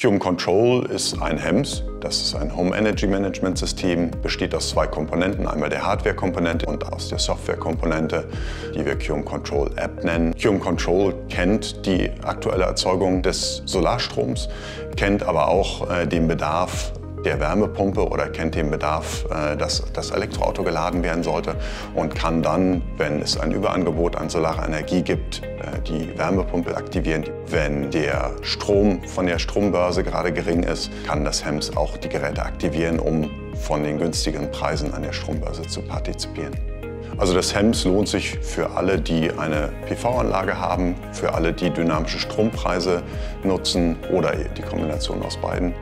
Q.Home Control ist ein HEMS, das ist ein Home Energy Management System, besteht aus zwei Komponenten, einmal der Hardware-Komponente und aus der Software-Komponente, die wir Q.Home Control App nennen. Q.Home Control kennt die aktuelle Erzeugung des Solarstroms, kennt aber auch den Bedarf der Wärmepumpe oder kennt den Bedarf, dass das Elektroauto geladen werden sollte und kann dann, wenn es ein Überangebot an Solarenergie gibt, die Wärmepumpe aktivieren. Wenn der Strom von der Strombörse gerade gering ist, kann das HEMS auch die Geräte aktivieren, um von den günstigen Preisen an der Strombörse zu partizipieren. Also das HEMS lohnt sich für alle, die eine PV-Anlage haben, für alle, die dynamische Strompreise nutzen oder die Kombination aus beiden.